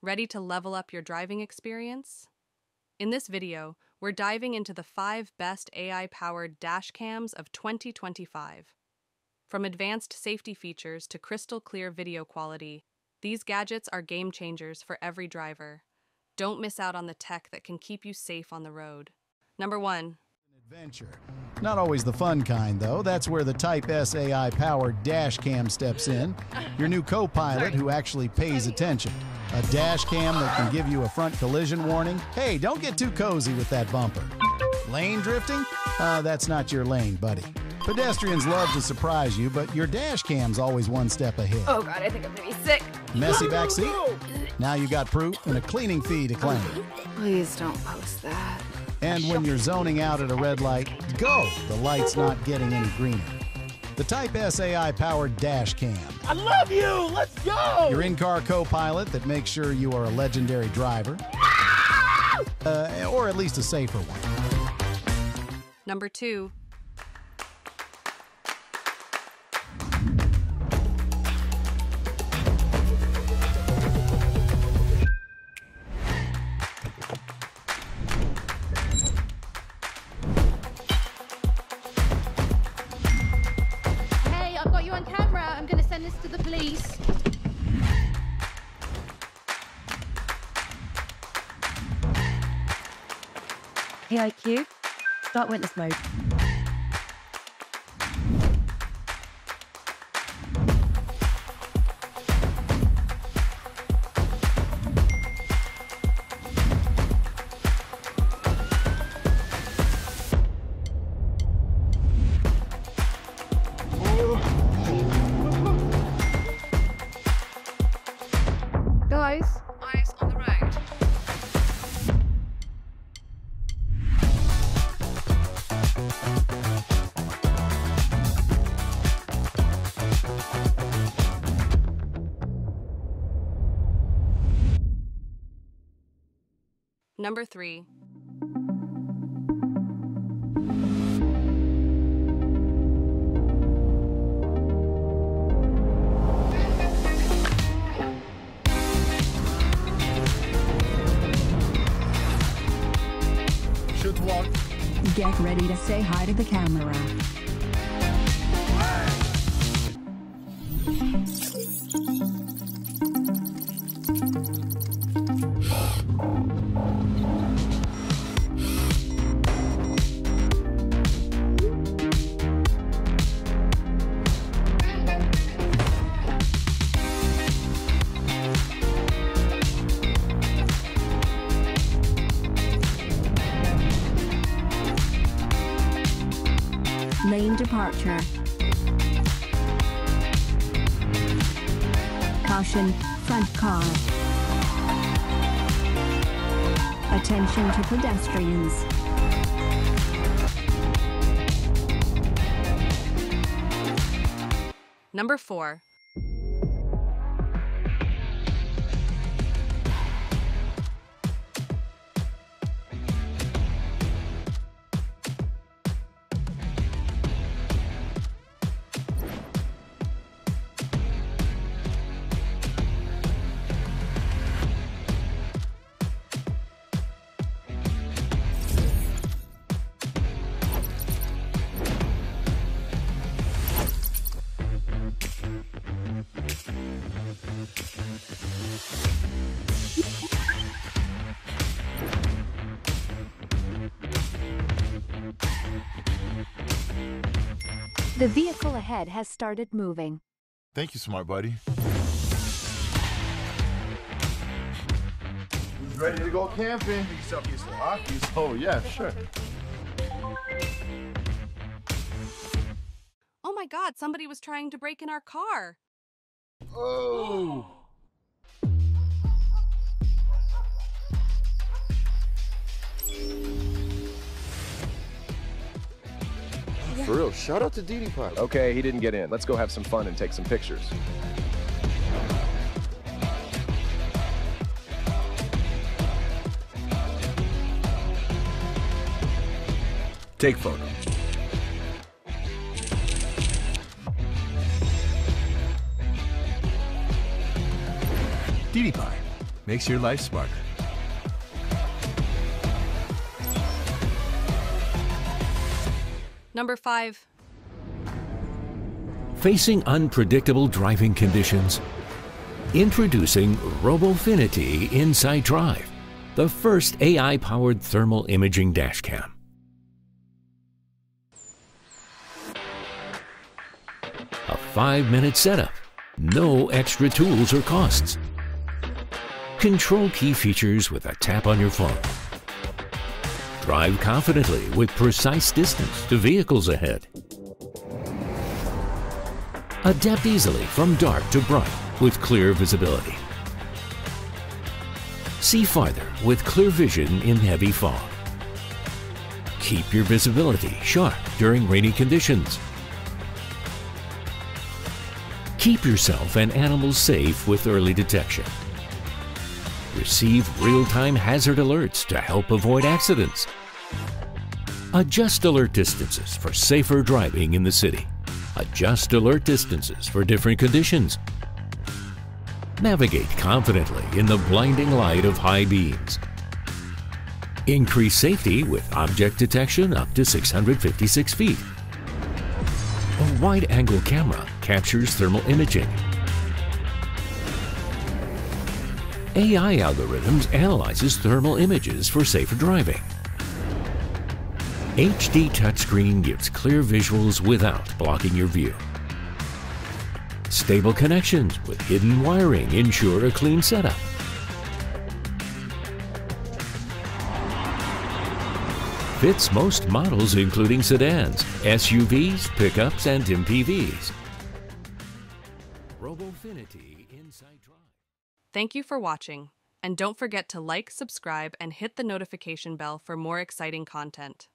Ready to level up your driving experience? In this video, we're diving into the 5 best AI-powered dash cams of 2025. From advanced safety features to crystal-clear video quality, these gadgets are game-changers for every driver. Don't miss out on the tech that can keep you safe on the road. Number 1. Adventure. Not always the fun kind, though. That's where the Type-S AI-powered dash cam steps in. Your new co-pilot who actually pays attention. A dash cam that can give you a front collision warning. Hey, don't get too cozy with that bumper. Lane drifting? That's not your lane, buddy. Pedestrians love to surprise you, but your dash cam's always one step ahead. Oh God, I think I'm gonna be sick. Messy backseat? Now you got proof and a cleaning fee to claim. Please don't post that. And when you're zoning out at a red light, go! The light's not getting any greener. The Type-S AI-powered dash cam. I love you! Let's go! Your in-car co-pilot that makes sure you are a legendary driver. Or at least a safer one. Number 2. To the police. AIQ, start witness mode. Guys, eyes on the road. Number 3. Get ready to say hi to the camera. Lane departure. Caution, front car. Attention to pedestrians. Number 4. The vehicle ahead has started moving. Thank you, smart buddy. Who's ready to go camping? Oh, yeah, sure. Oh my God, somebody was trying to break in our car. Oh! For real, shout out to DDPI. Okay, he didn't get in. Let's go have some fun and take some pictures. Take photo. DDPI, makes your life smarter. Number 5. Facing unpredictable driving conditions. Introducing Robofinity Insight Drive, the first AI-powered thermal imaging dashcam. A 5-minute setup, no extra tools or costs. Control key features with a tap on your phone. Drive confidently with precise distance to vehicles ahead. Adapt easily from dark to bright with clear visibility. See farther with clear vision in heavy fog. Keep your visibility sharp during rainy conditions. Keep yourself and animals safe with early detection. Receive real-time hazard alerts to help avoid accidents. Adjust alert distances for safer driving in the city. Adjust alert distances for different conditions. Navigate confidently in the blinding light of high beams. Increase safety with object detection up to 656 feet. A wide-angle camera captures thermal imaging. AI algorithms analyzes thermal images for safer driving. HD touchscreen gives clear visuals without blocking your view. Stable connections with hidden wiring ensure a clean setup. Fits most models including sedans, SUVs, pickups, and MPVs. Robofinity Insight Drive. Thank you for watching, and don't forget to like, subscribe, and hit the notification bell for more exciting content.